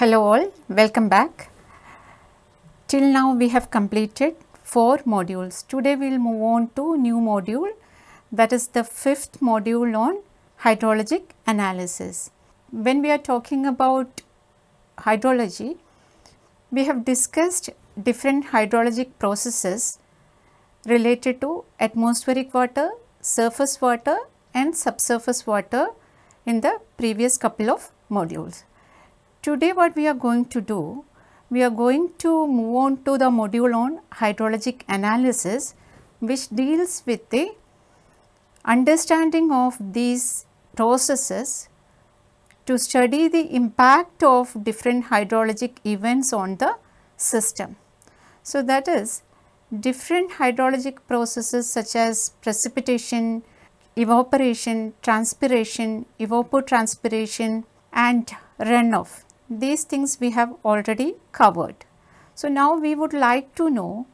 Hello all, welcome back. Till now we have completed 4 modules. Today we will move on to new module, that is the 5th module on hydrologic analysis. When we are talking about hydrology, we have discussed different hydrologic processes related to atmospheric water, surface water and subsurface water in the previous couple of modules. Today what we are going to do, we are going to move on to the module on hydrologic analysis, which deals with the understanding of these processes to study the impact of different hydrologic events on the system. So that is different hydrologic processes such as precipitation, evaporation, transpiration, evapotranspiration and runoff. These things we have already covered. So now we would like to know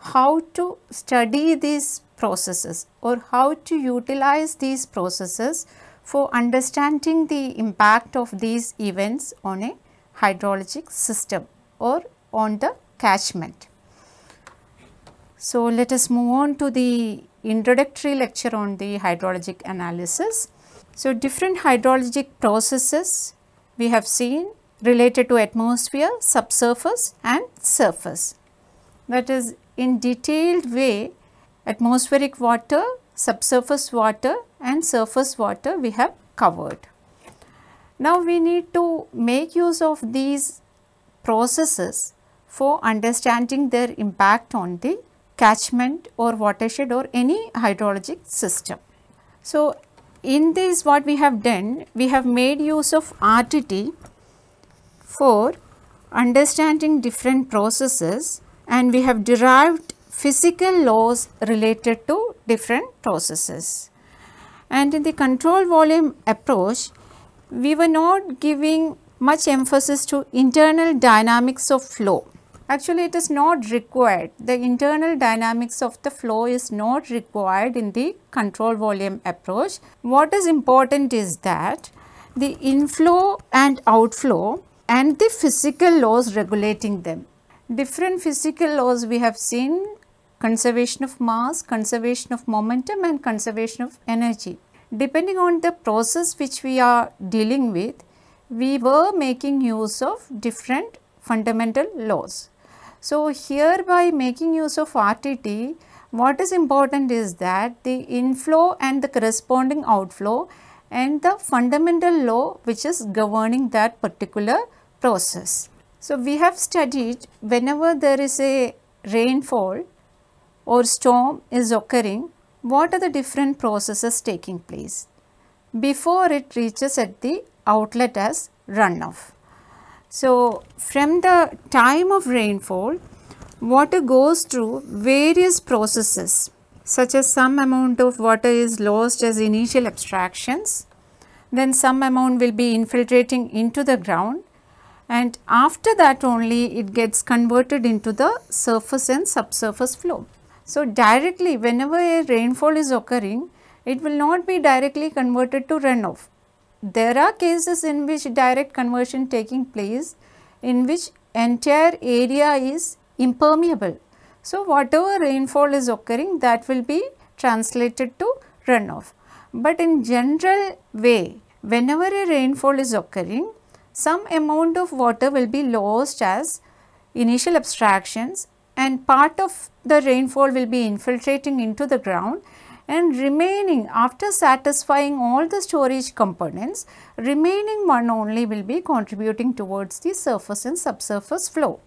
how to study these processes or how to utilize these processes for understanding the impact of these events on a hydrologic system or on the catchment. So let us move on to the introductory lecture on the hydrologic analysis. So different hydrologic processes we have seen related to atmosphere, subsurface and surface. That is, in detailed way, atmospheric water, subsurface water and surface water we have covered. Now we need to make use of these processes for understanding their impact on the catchment or watershed or any hydrologic system. So in this what we have done, we have made use of RTT for understanding different processes, and we have derived physical laws related to different processes. And in the control volume approach, we were not giving much emphasis to internal dynamics of flow. Actually, it is not required. The internal dynamics of the flow is not required in the control volume approach. What is important is that the inflow and outflow and the physical laws regulating them. Different physical laws we have seen: conservation of mass, conservation of momentum and conservation of energy. Depending on the process which we are dealing with, we were making use of different fundamental laws. So here, by making use of RTT, what is important is that the inflow and the corresponding outflow and the fundamental law which is governing that particular process. So we have studied whenever there is a rainfall or storm is occurring, what are the different processes taking place before it reaches at the outlet as runoff. So from the time of rainfall, water goes through various processes, such as some amount of water is lost as initial abstractions, then some amount will be infiltrating into the ground, and after that only it gets converted into the surface and subsurface flow. So directly, whenever a rainfall is occurring, it will not be directly converted to runoff. There are cases in which direct conversion taking place, in which entire area is impermeable. So whatever rainfall is occurring, that will be translated to runoff. But in general way, whenever a rainfall is occurring, some amount of water will be lost as initial abstractions, and part of the rainfall will be infiltrating into the ground, and remaining, after satisfying all the storage components, remaining one only will be contributing towards the surface and subsurface flow.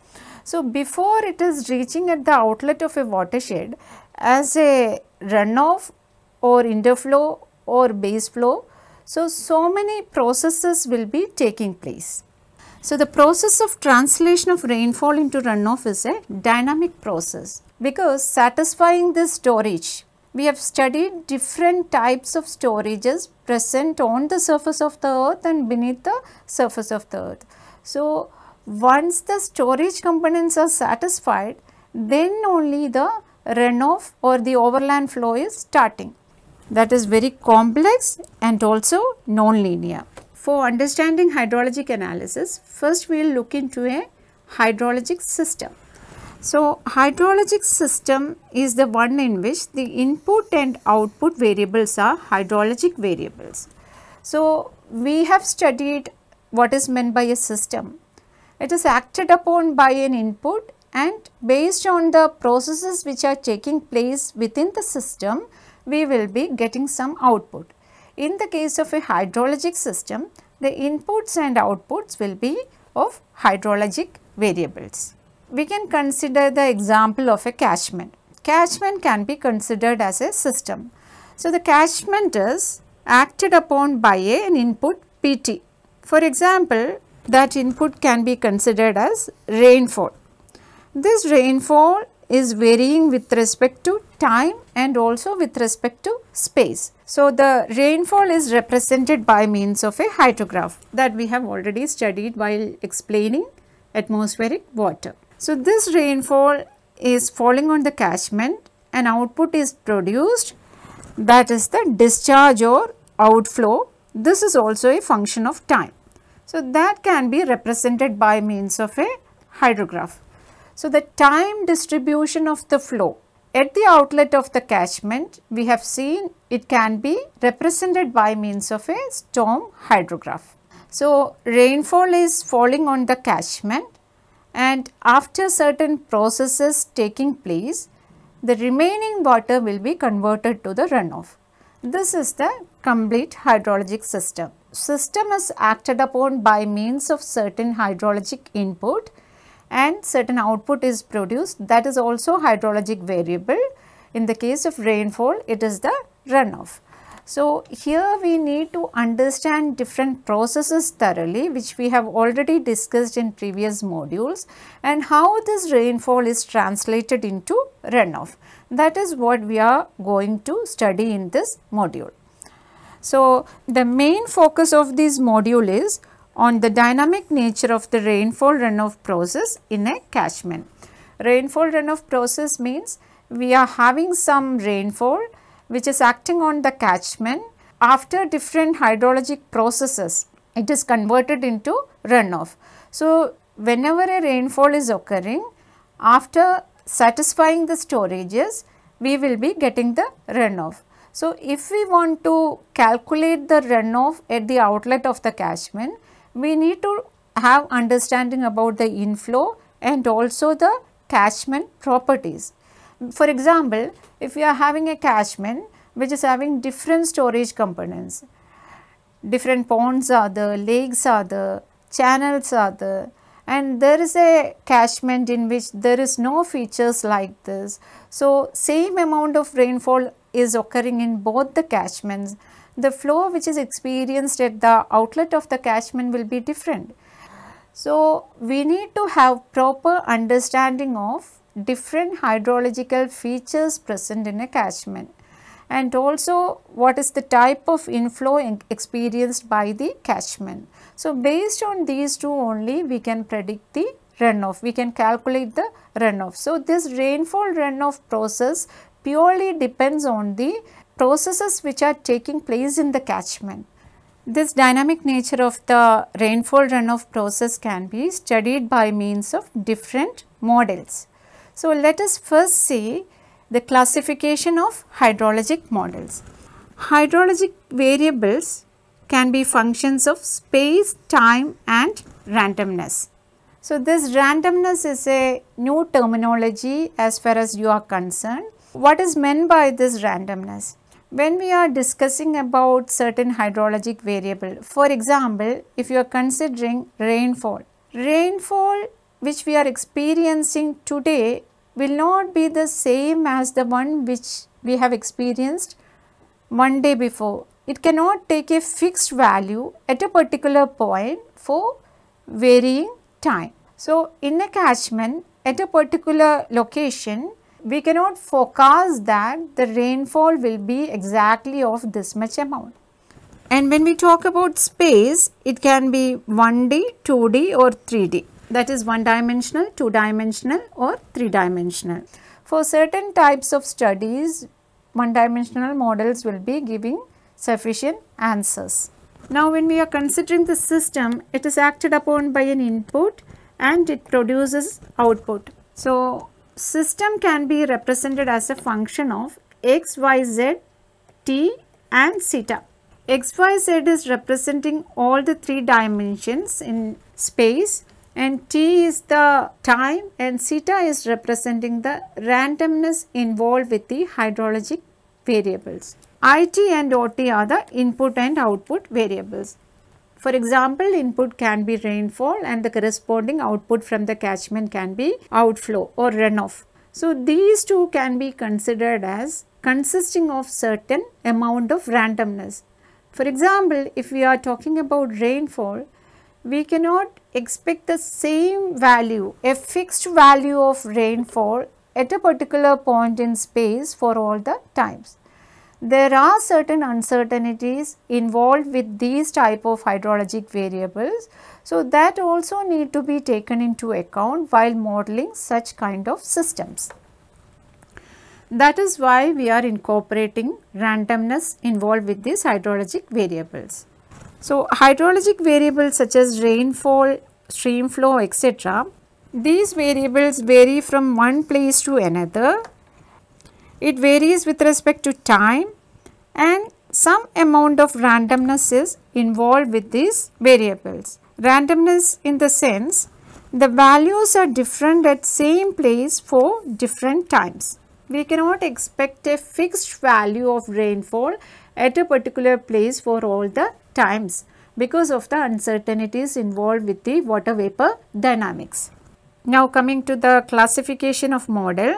So before it is reaching at the outlet of a watershed as a runoff or interflow or base flow, so many processes will be taking place. So the process of translation of rainfall into runoff is a dynamic process, because satisfying this storage, we have studied different types of storages present on the surface of the earth and beneath the surface of the earth. So once the storage components are satisfied, then only the runoff or the overland flow is starting. That is very complex and also non-linear. For understanding hydrologic analysis, first we will look into a hydrologic system. So, hydrologic system is the one in which the input and output variables are hydrologic variables. So, we have studied what is meant by a system. It is acted upon by an input, and based on the processes which are taking place within the system, we will be getting some output. In the case of a hydrologic system, the inputs and outputs will be of hydrologic variables. We can consider the example of a catchment. Catchment can be considered as a system. So, the catchment is acted upon by an input PT. For example, that input can be considered as rainfall. This rainfall is varying with respect to time and also with respect to space. So, the rainfall is represented by means of a hydrograph that we have already studied while explaining atmospheric water. So, this rainfall is falling on the catchment and output is produced, that is the discharge or outflow. This is also a function of time. So, that can be represented by means of a hydrograph. So, the time distribution of the flow at the outlet of the catchment, we have seen it can be represented by means of a storm hydrograph. So, rainfall is falling on the catchment, and after certain processes taking place, the remaining water will be converted to the runoff. This is the complete hydrologic system. System is acted upon by means of certain hydrologic input, and certain output is produced, that is also hydrologic variable. In the case of rainfall, it is the runoff. So, here we need to understand different processes thoroughly, which we have already discussed in previous modules, and how this rainfall is translated into runoff. That is what we are going to study in this module. So, the main focus of this module is on the dynamic nature of the rainfall runoff process in a catchment. Rainfall runoff process means we are having some rainfall which is acting on the catchment. After different hydrologic processes, it is converted into runoff. So, whenever a rainfall is occurring, after satisfying the storages, we will be getting the runoff. So, if we want to calculate the runoff at the outlet of the catchment, we need to have understanding about the inflow and also the catchment properties. For example, if we are having a catchment which is having different storage components, different ponds are there, lakes are there, channels are there, and there is a catchment in which there is no features like this. So, same amount of rainfall is occurring in both the catchments. The flow which is experienced at the outlet of the catchment will be different. So, we need to have proper understanding of different hydrological features present in a catchment, and also what is the type of inflow experienced by the catchment. So, based on these two only, we can predict the runoff, we can calculate the runoff. So, this rainfall runoff process purely depends on the processes which are taking place in the catchment. This dynamic nature of the rainfall runoff process can be studied by means of different models. So, let us first see the classification of hydrologic models. Hydrologic variables can be functions of space, time, and randomness. So, this randomness is a new terminology as far as you are concerned. What is meant by this randomness? When we are discussing about certain hydrologic variable, for example, if you are considering rainfall which we are experiencing today will not be the same as the one which we have experienced one day before. It cannot take a fixed value at a particular point for varying time. So, in a catchment at a particular location, we cannot forecast that the rainfall will be exactly of this much amount. And when we talk about space, it can be 1D, 2D or 3D. That is one dimensional, two dimensional or three dimensional. For certain types of studies, one dimensional models will be giving sufficient answers. Now when we are considering the system, it is acted upon by an input and it produces output. So system can be represented as a function of x, y, z, t and zeta. X, y, z is representing all the three dimensions in space, and t is the time, and zeta is representing the randomness involved with the hydrologic variables. IT and OT are the input and output variables. For example, input can be rainfall and the corresponding output from the catchment can be outflow or runoff. So these two can be considered as consisting of certain amount of randomness. For example, if we are talking about rainfall, we cannot expect the same value, a fixed value of rainfall at a particular point in space for all the times. There are certain uncertainties involved with these type of hydrologic variables, so that also need to be taken into account while modeling such kind of systems. That is why we are incorporating randomness involved with these hydrologic variables. So hydrologic variables such as rainfall, stream flow, etc. These variables vary from one place to another. It varies with respect to time, and some amount of randomness is involved with these variables. Randomness in the sense the values are different at same place for different times. We cannot expect a fixed value of rainfall at a particular place for all the times because of the uncertainties involved with the water vapor dynamics. Now coming to the classification of model,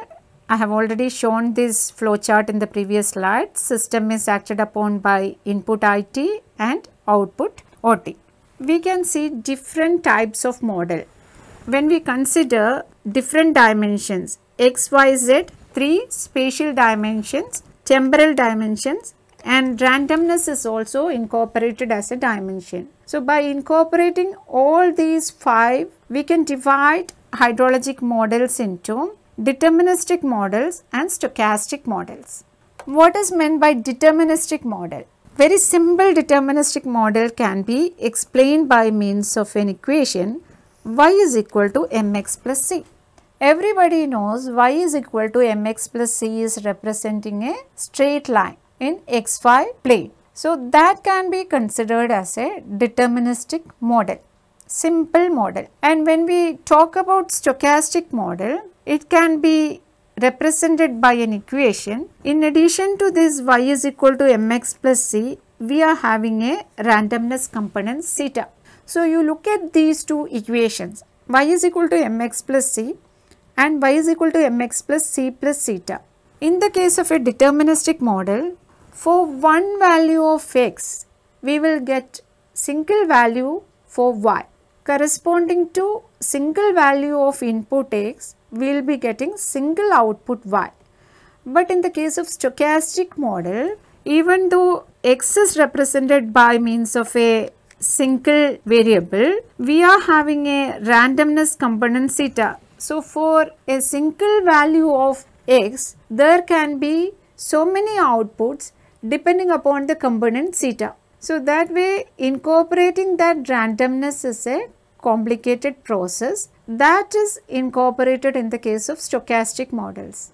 I have already shown this flowchart in the previous slide. System is acted upon by input IT and output OT. We can see different types of model. When we consider different dimensions, X, Y, Z, three spatial dimensions, temporal dimensions, and randomness is also incorporated as a dimension. So by incorporating all these five, we can divide hydrologic models into deterministic models and stochastic models. What is meant by deterministic model? Very simple deterministic model can be explained by means of an equation y is equal to mx plus c. Everybody knows y is equal to mx plus c is representing a straight line in xy plane. So that can be considered as a deterministic model, simple model. And when we talk about stochastic model, it can be represented by an equation. In addition to this y is equal to mx plus c, we are having a randomness component zeta. So you look at these two equations, y is equal to mx plus c and y is equal to mx plus c plus zeta. In the case of a deterministic model, for one value of x, we will get single value for y. Corresponding to single value of input x, we will be getting single output y. But in the case of stochastic model, even though x is represented by means of a single variable, we are having a randomness component zeta. So for a single value of x, there can be so many outputs depending upon the component zeta. So that way, incorporating that randomness is a complicated process that is incorporated in the case of stochastic models.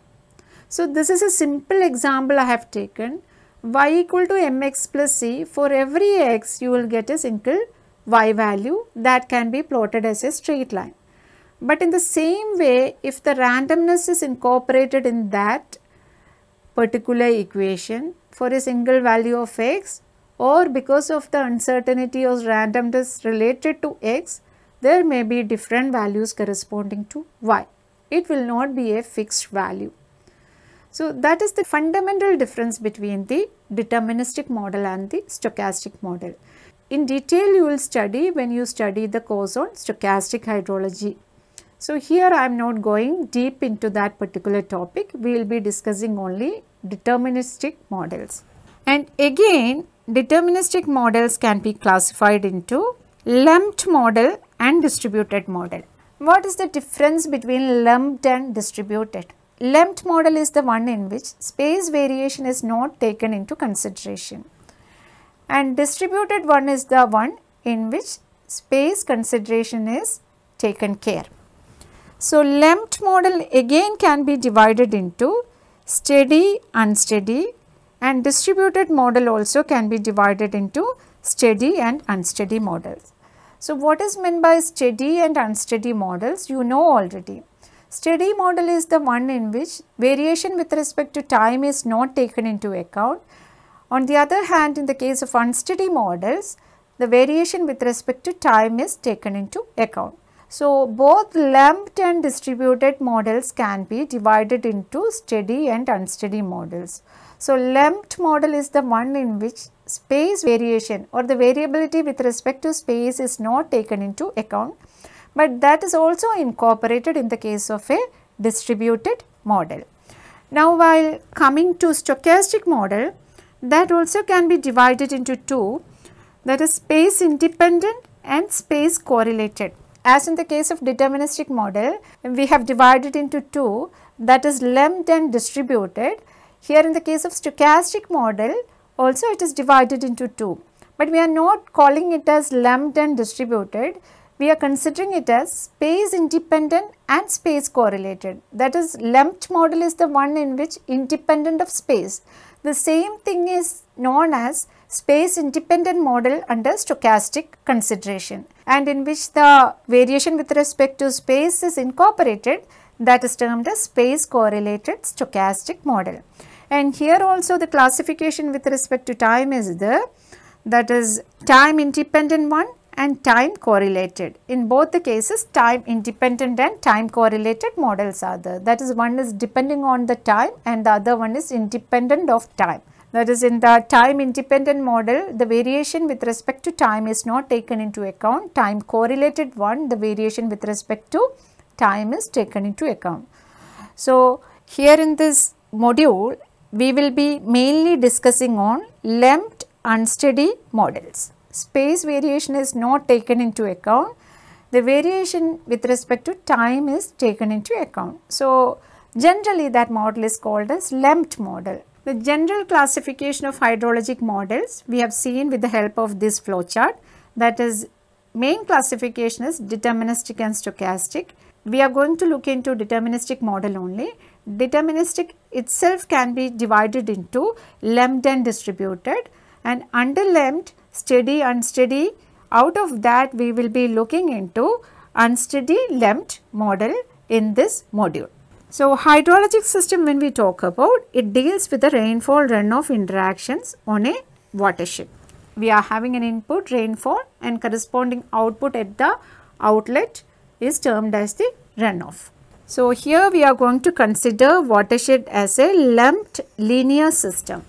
So this is a simple example I have taken. Y equal to mx plus c, for every x you will get a single y value that can be plotted as a straight line. But in the same way, if the randomness is incorporated in that particular equation for a single value of x, or because of the uncertainty or randomness related to x, there may be different values corresponding to y. It will not be a fixed value. So that is the fundamental difference between the deterministic model and the stochastic model. In detail you will study when you study the course on stochastic hydrology. So here I am not going deep into that particular topic. We will be discussing only deterministic models. And again, deterministic models can be classified into lumped model and distributed model. What is the difference between lumped and distributed? Lumped model is the one in which space variation is not taken into consideration. and distributed one is the one in which space consideration is taken care. So, Lemft model again can be divided into steady, unsteady, and distributed model also can be divided into steady and unsteady models. So, what is meant by steady and unsteady models? You know already. Steady model is the one in which variation with respect to time is not taken into account. On the other hand, in the case of unsteady models, the variation with respect to time is taken into account. So, both lumped and distributed models can be divided into steady and unsteady models. So, lumped model is the one in which space variation or the variability with respect to space is not taken into account, but that is also incorporated in the case of a distributed model. Now, while coming to stochastic model, that also can be divided into two, that is space independent and space correlated. As in the case of deterministic model, we have divided into two, that is lumped and distributed. Here in the case of stochastic model also it is divided into two, but we are not calling it as lumped and distributed. We are considering it as space independent and space correlated. That is, lumped model is the one in which independent of space. The same thing is known as space independent model under stochastic consideration, and in which the variation with respect to space is incorporated, that is termed as space correlated stochastic model. And here also the classification with respect to time is there, that is time independent one and time correlated. In both the cases time independent and time correlated models are there, that is one is depending on the time and the other one is independent of time. That is, in the time independent model the variation with respect to time is not taken into account, time correlated one the variation with respect to time is taken into account. So, here in this module we will be mainly discussing on lumped unsteady models. Space variation is not taken into account, the variation with respect to time is taken into account. So, generally that model is called as lumped model. The general classification of hydrologic models we have seen with the help of this flowchart, that is main classification is deterministic and stochastic. We are going to look into deterministic model only. Deterministic itself can be divided into lumped and distributed, and under lumped, steady, unsteady. Out of that we will be looking into unsteady lumped model in this module. So, hydrologic system when we talk about, it deals with the rainfall runoff interactions on a watershed. We are having an input rainfall and corresponding output at the outlet is termed as the runoff. So, here we are going to consider watershed as a lumped linear system.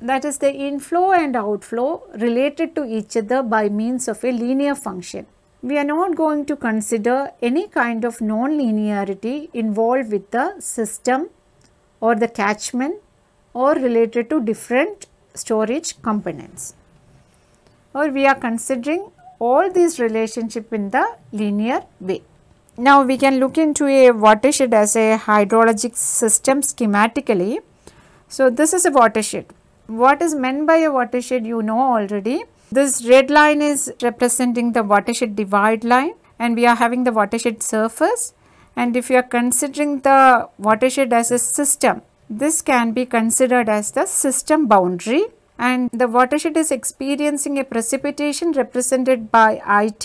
That is, the inflow and outflow related to each other by means of a linear function. We are not going to consider any kind of non-linearity involved with the system or the catchment or related to different storage components, or we are considering all these relationship in the linear way. Now, we can look into a watershed as a hydrologic system schematically. So, this is a watershed. What is meant by a watershed you know already. This red line is representing the watershed divide line, and we are having the watershed surface, and if you are considering the watershed as a system, this can be considered as the system boundary, and the watershed is experiencing a precipitation represented by IT,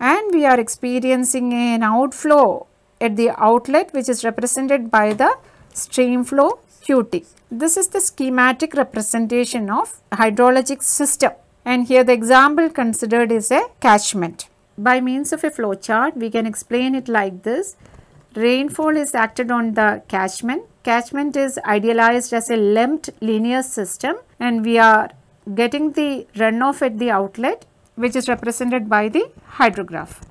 and we are experiencing an outflow at the outlet which is represented by the stream flow QT. This is the schematic representation of hydrologic system. And here the example considered is a catchment. By means of a flowchart, we can explain it like this. Rainfall is acted on the catchment. Catchment is idealized as a lumped linear system, and we are getting the runoff at the outlet which is represented by the hydrograph.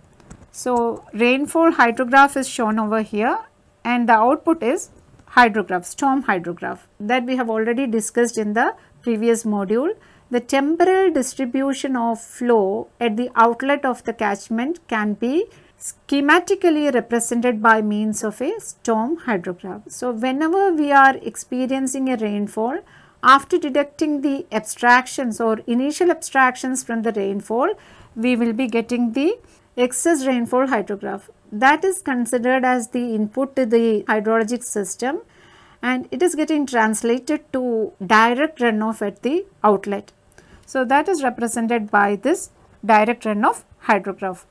So, rainfall hydrograph is shown over here, and the output is hydrograph, storm hydrograph, that we have already discussed in the previous module. The temporal distribution of flow at the outlet of the catchment can be schematically represented by means of a storm hydrograph. So, whenever we are experiencing a rainfall, After deducting the abstractions or initial abstractions from the rainfall, we will be getting the excess rainfall hydrograph. That is considered as the input to the hydrologic system, and it is getting translated to direct runoff at the outlet. So, that is represented by this direct runoff hydrograph.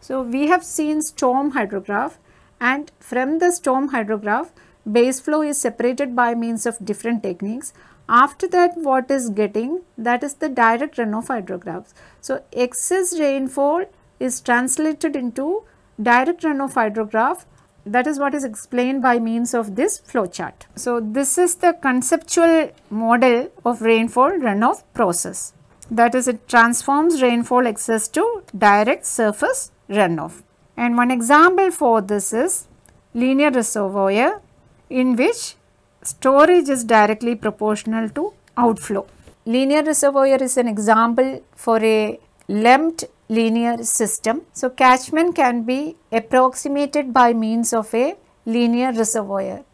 So, we have seen storm hydrograph, and from the storm hydrograph, base flow is separated by means of different techniques. After that, what is getting, that is the direct runoff hydrographs. So, excess rainfall is translated into direct runoff hydrograph. That is what is explained by means of this flow chart. So, this is the conceptual model of rainfall runoff process. That is, it transforms rainfall excess to direct surface runoff. And one example for this is linear reservoir, in which storage is directly proportional to outflow. Linear reservoir is an example for a lumped linear system. So, catchment can be approximated by means of a linear reservoir.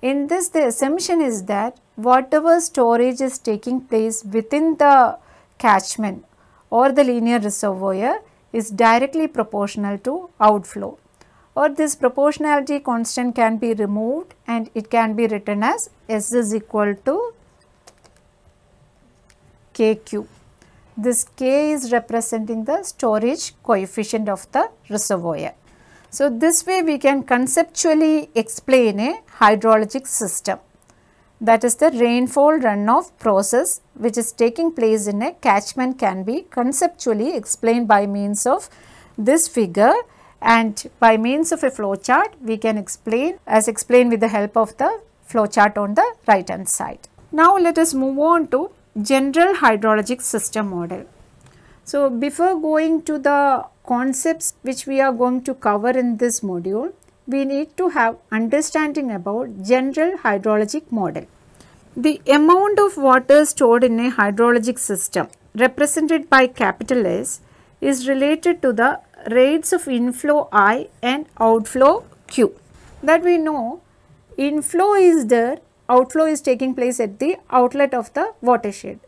In this, the assumption is that whatever storage is taking place within the catchment or the linear reservoir is directly proportional to outflow, or this proportionality constant can be removed and it can be written as S is equal to KQ. This K is representing the storage coefficient of the reservoir. So, this way we can conceptually explain a hydrologic system, that is the rainfall runoff process which is taking place in a catchment can be conceptually explained by means of this figure, and by means of a flow chart we can explain as explained with the help of the flow chart on the right hand side. Now, let us move on to general hydrologic system model. So, before going to the concepts which we are going to cover in this module, we need to have understanding about general hydrologic model. The amount of water stored in a hydrologic system represented by capital S is related to the rates of inflow I and outflow Q. That we know, inflow is there, outflow is taking place at the outlet of the watershed.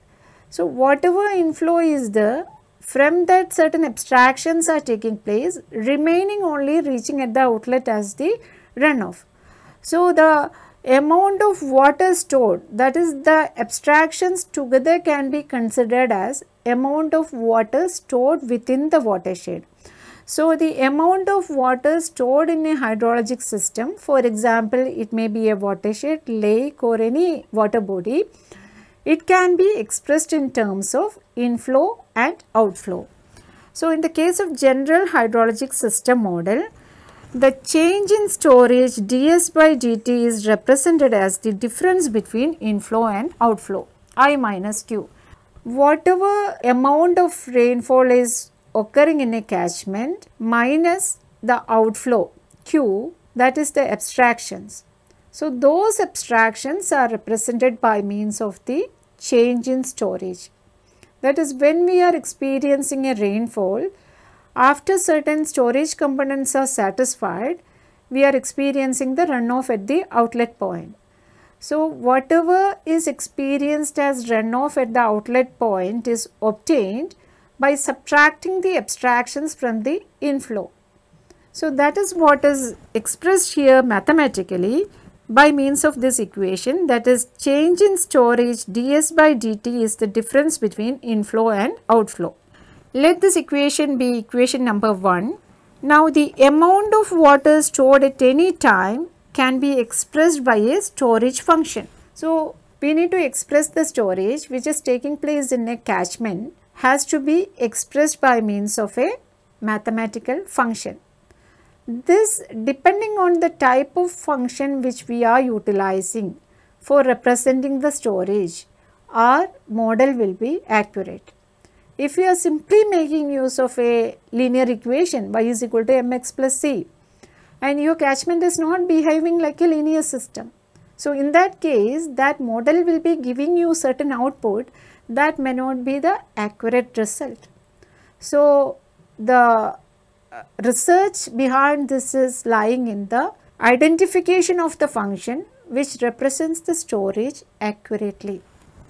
So, whatever inflow is there, from that certain abstractions are taking place, remaining only reaching at the outlet as the runoff. So, the amount of water stored, that is the abstractions together, can be considered as amount of water stored within the watershed. So, the amount of water stored in a hydrologic system, for example, it may be a watershed, lake or any water body, it can be expressed in terms of inflow and outflow. So, in the case of general hydrologic system model, the change in storage dS by dt is represented as the difference between inflow and outflow, I minus Q. Whatever amount of rainfall is occurring in a catchment minus the outflow Q, that is the abstractions. So, those abstractions are represented by means of the change in storage. That is, when we are experiencing a rainfall, after certain storage components are satisfied, we are experiencing the runoff at the outlet point. So, whatever is experienced as runoff at the outlet point is obtained by subtracting the abstractions from the inflow. So, that is what is expressed here mathematically by means of this equation, that is change in storage dS by dt is the difference between inflow and outflow. Let this equation be equation number 1. Now, the amount of water stored at any time can be expressed by a storage function. So, we need to express the storage which is taking place in a catchment has to be expressed by means of a mathematical function. This, depending on the type of function which we are utilizing for representing the storage, our model will be accurate. If we are simply making use of a linear equation y is equal to mx plus c, and your catchment is not behaving like a linear system, so in that case that model will be giving you certain output that may not be the accurate result. So, the research behind this is lying in the identification of the function which represents the storage accurately.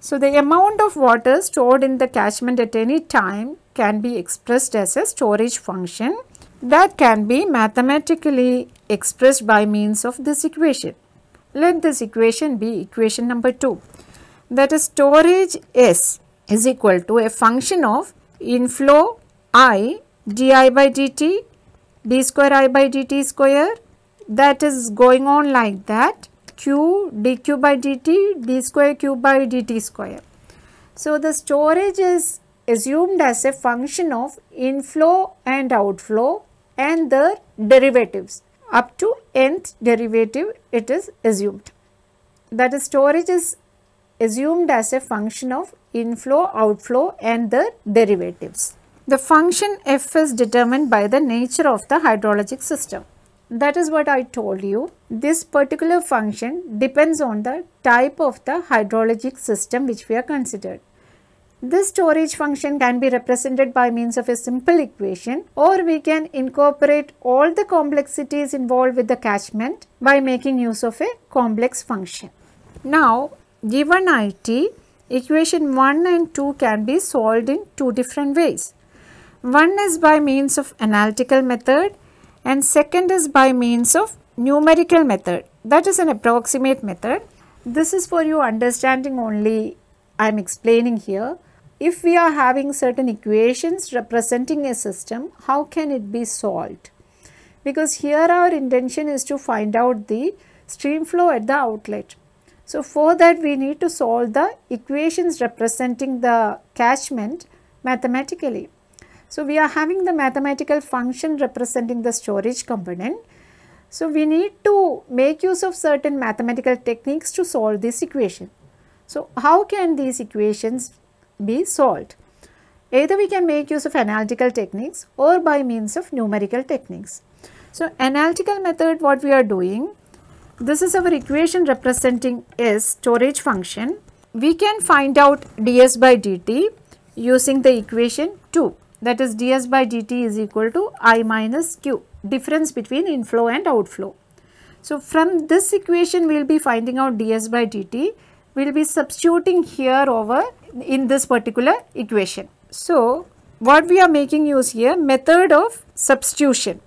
So the amount of water stored in the catchment at any time can be expressed as a storage function that can be mathematically expressed by means of this equation. Let this equation be equation number 2. That is, storage S is equal to a function of inflow I di by dt, d square I by dt square, that is going on like that, q dq by dt, d square q by dt square. So the storage is assumed as a function of inflow and outflow and their derivatives. Up to nth derivative it is assumed. That is, storage is assumed as a function of inflow, outflow and their derivatives. The function f is determined by the nature of the hydrologic system. That is what I told you. This particular function depends on the type of the hydrologic system which we are considered. This storage function can be represented by means of a simple equation, or we can incorporate all the complexities involved with the catchment by making use of a complex function. Now, given IT, equation 1 and 2 can be solved in two different ways. One is by means of analytical method and second is by means of numerical method, that is an approximate method. This is for your understanding only I am explaining here. If we are having certain equations representing a system, how can it be solved? Because here our intention is to find out the stream flow at the outlet. So for that we need to solve the equations representing the catchment mathematically. So we are having the mathematical function representing the storage component. So we need to make use of certain mathematical techniques to solve this equation. So how can these equations be solved? Either we can make use of analytical techniques or by means of numerical techniques. So analytical method, what we are doing, this is our equation representing S, storage function. We can find out ds by dt using the equation 2, that is ds by dt is equal to I minus q, difference between inflow and outflow. So from this equation we will be finding out ds by dt. We will be substituting here over in this particular equation. So what we are making use here, method of substitution.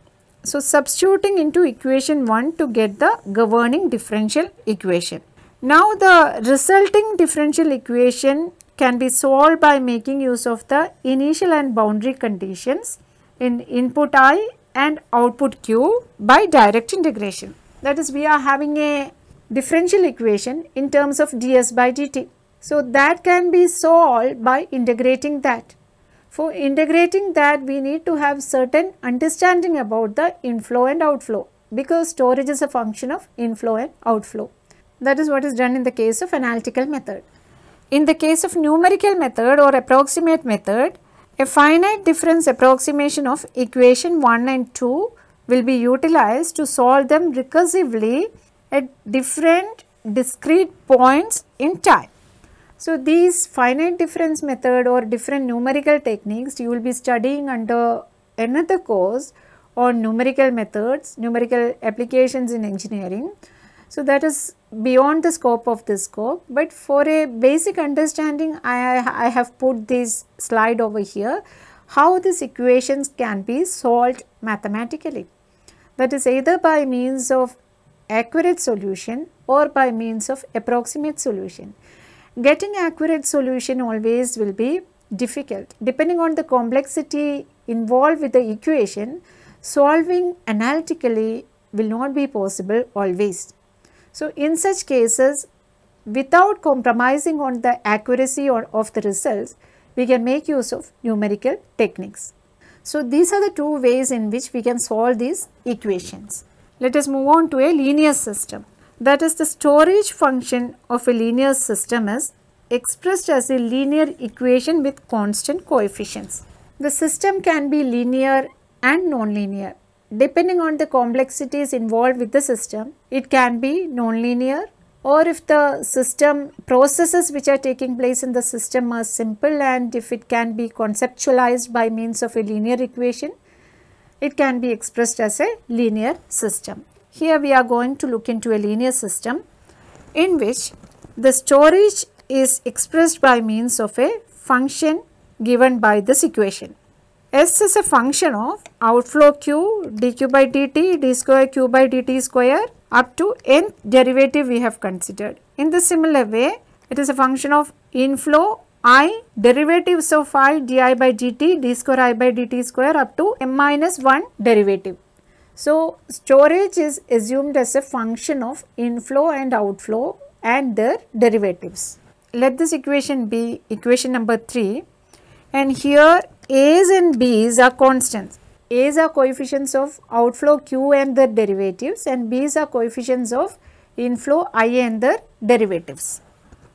So substituting into equation 1 to get the governing differential equation. Now the resulting differential equation can be solved by making use of the initial and boundary conditions in input I and output q by direct integration. That is, we are having a differential equation in terms of ds by dt. So that can be solved by integrating that. For integrating that, we need to have certain understanding about the inflow and outflow, because storage is a function of inflow and outflow. That is what is done in the case of analytical method. In the case of numerical method or approximate method, a finite difference approximation of equation 1 and 2 will be utilized to solve them recursively at different discrete points in time. So these finite difference method or different numerical techniques you will be studying under another course on numerical methods, numerical applications in engineering. So that is beyond the scope of this scope, but for a basic understanding I have put this slide over here, how these equations can be solved mathematically. That is either by means of accurate solution or by means of approximate solution. Getting accurate solution always will be difficult. Depending on the complexity involved with the equation, solving analytically will not be possible always. So in such cases, without compromising on the accuracy or of the results, we can make use of numerical techniques. So these are the two ways in which we can solve these equations. Let us move on to a linear system. That is, the storage function of a linear system is expressed as a linear equation with constant coefficients. The system can be linear and non-linear. Depending on the complexities involved with the system, it can be non-linear, or if the system processes which are taking place in the system are simple and if it can be conceptualized by means of a linear equation, it can be expressed as a linear system. Here we are going to look into a linear system in which the storage is expressed by means of a function given by this equation. S is a function of outflow q, dq by dt, d square q by dt square up to nth derivative we have considered. In the similar way, it is a function of inflow I, derivatives of I, di by dt, d square I by dt square up to m minus 1 derivative. So, storage is assumed as a function of inflow and outflow and their derivatives. Let this equation be equation number 3, and here A's and B's are constants. A's are coefficients of outflow Q and their derivatives, and B's are coefficients of inflow I and their derivatives.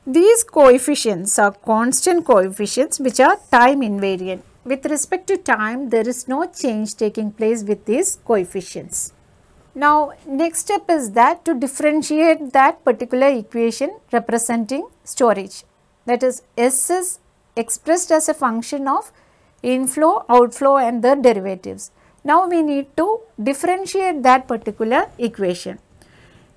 These coefficients are constant coefficients which are time invariant. With respect to time, there is no change taking place with these coefficients. Now, next step is that to differentiate that particular equation representing storage. That is, S is expressed as a function of inflow, outflow and their derivatives. Now, we need to differentiate that particular equation.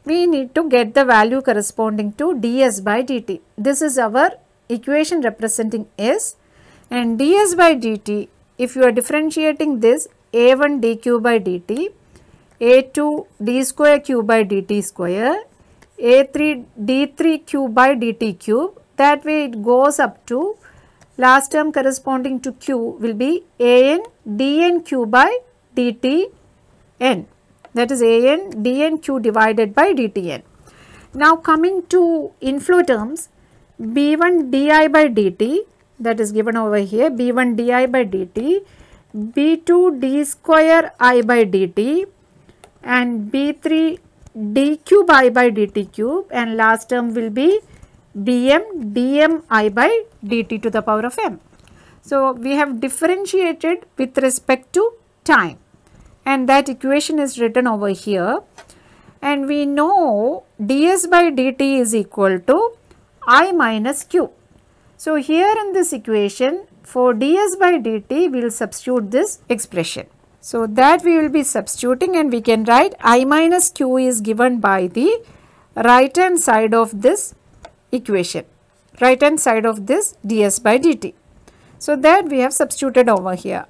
We need to get the value corresponding to ds by dt. This is our equation representing S. And ds by dt, if you are differentiating this, a1 dq by dt, a2 d square q by dt square, a3 d3 q by dt cube, that way it goes up to last term corresponding to q will be an dn q by dtn, that is an dn q divided by dtn. Now coming to inflow terms, b1 di by dt, that is given over here, b1 di by dt, b2 d square I by dt and b3 dq by dt cube, and last term will be dm dm I by dt to the power of m. So, we have differentiated with respect to time, and that equation is written over here, and we know ds by dt is equal to I minus q. So, here in this equation for ds by dt we will substitute this expression. So, that we will be substituting, and we can write I minus q is given by the right hand side of this equation, right hand side of this ds by dt. So, that we have substituted over here.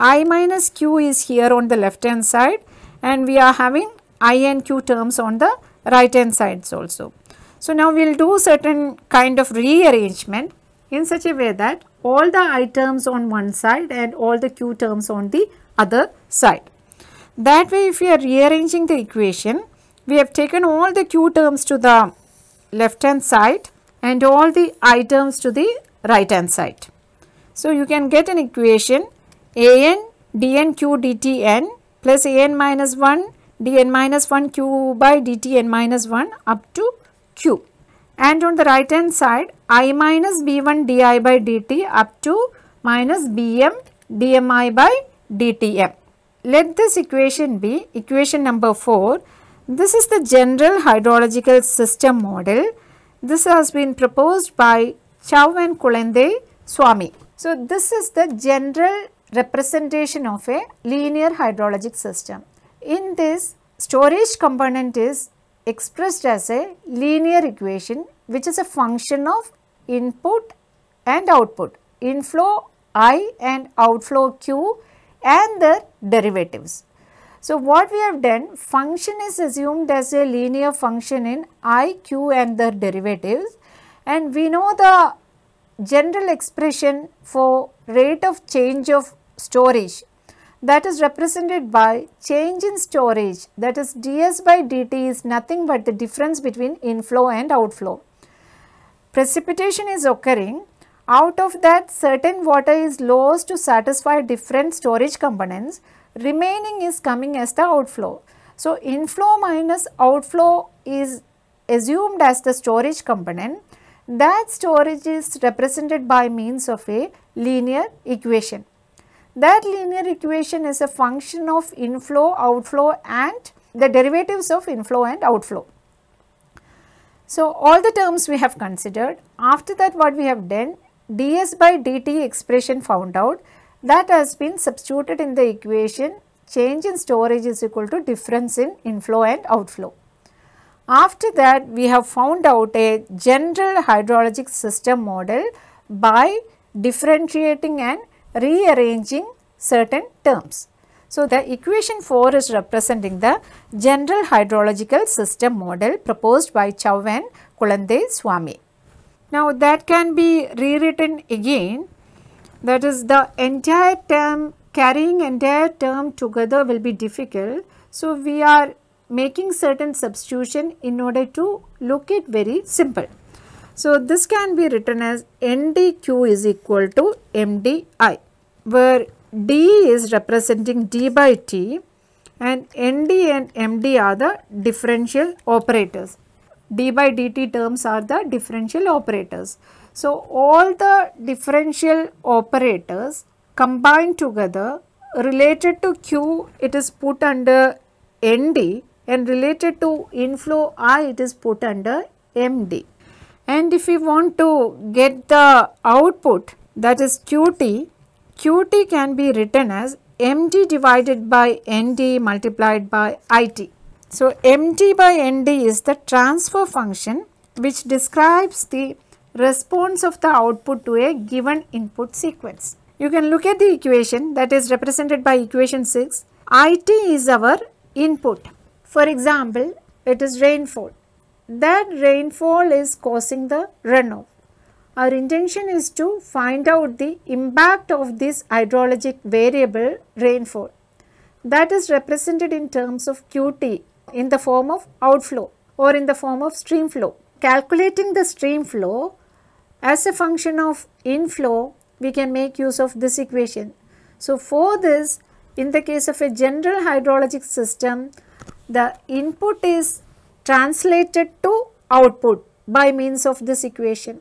I minus q is here on the left hand side, and we are having I and q terms on the right hand sides also. So, now we will do certain kind of rearrangement in such a way that all the I terms on one side and all the q terms on the other side. That way, if we are rearranging the equation, we have taken all the q terms to the left hand side and all the I terms to the right hand side. So, you can get an equation an dn q dtn plus an minus 1 dn minus 1 q by dtn minus 1 up to q, and on the right hand side I minus b1 di by dt up to minus bm dmi by dtm. Let this equation be equation number 4. This is the general hydrological system model. This has been proposed by Chow and Kulandaiswami. So, this is the general representation of a linear hydrologic system. In this, storage component is expressed as a linear equation which is a function of input and output, inflow I and outflow q and their derivatives. So, what we have done, function is assumed as a linear function in I, q and their derivatives, and we know the general expression for rate of change of storage, that is represented by change in storage, that is ds by dt is nothing but the difference between inflow and outflow. Precipitation is occurring, out of that certain water is lost to satisfy different storage components. Remaining is coming as the outflow. So, inflow minus outflow is assumed as the storage component. That storage is represented by means of a linear equation. That linear equation is a function of inflow, outflow and the derivatives of inflow and outflow. So, all the terms we have considered. After that, what we have done, ds by dt expression found out. That has been substituted in the equation change in storage is equal to difference in inflow and outflow. After that, we have found out a general hydrologic system model by differentiating and rearranging certain terms. So, the equation 4 is representing the general hydrological system model proposed by Chow and Kulandaiswami. Now, that can be rewritten again, that is the entire term, carrying entire term together will be difficult. So, we are making certain substitution in order to look it very simple. So, this can be written as NDQ is equal to MDI, where D is representing D by T and ND and MD are the differential operators. D by DT terms are the differential operators. So, all the differential operators combined together, related to Q it is put under ND and related to inflow I it is put under MD. And if we want to get the output, that is QT, QT can be written as MD divided by ND multiplied by IT. So, MD by ND is the transfer function which describes the response of the output to a given input sequence. You can look at the equation that is represented by equation 6. IT is our input. For example, it is rainfall. That rainfall is causing the runoff. Our intention is to find out the impact of this hydrologic variable rainfall. That is represented in terms of QT in the form of outflow or in the form of stream flow. Calculating the stream flow as a function of inflow, we can make use of this equation. So, for this, in the case of a general hydrologic system, the input is translated to output by means of this equation.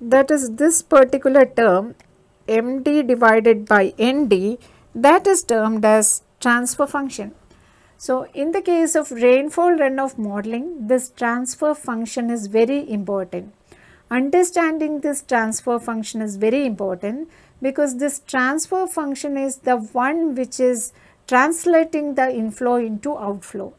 That is this particular term, MD divided by ND, that is termed as transfer function. So, in the case of rainfall runoff modeling, this transfer function is very important. Understanding this transfer function is very important because this transfer function is the one which is translating the inflow into outflow.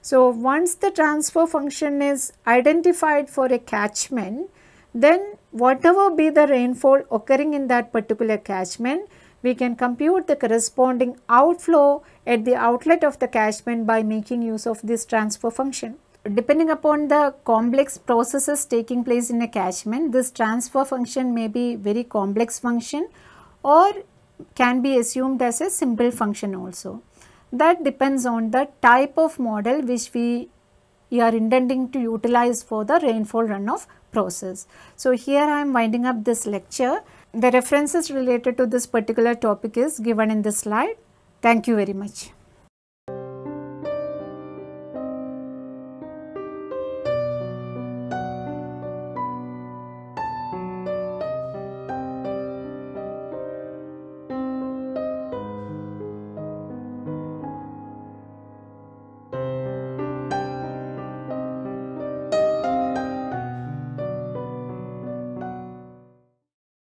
So, once the transfer function is identified for a catchment, then whatever be the rainfall occurring in that particular catchment, we can compute the corresponding outflow at the outlet of the catchment by making use of this transfer function. Depending upon the complex processes taking place in a catchment, this transfer function may be very complex function or can be assumed as a simple function also. That depends on the type of model which we are intending to utilize for the rainfall runoff process. So, here I am winding up this lecture. The references related to this particular topic is given in this slide. Thank you very much.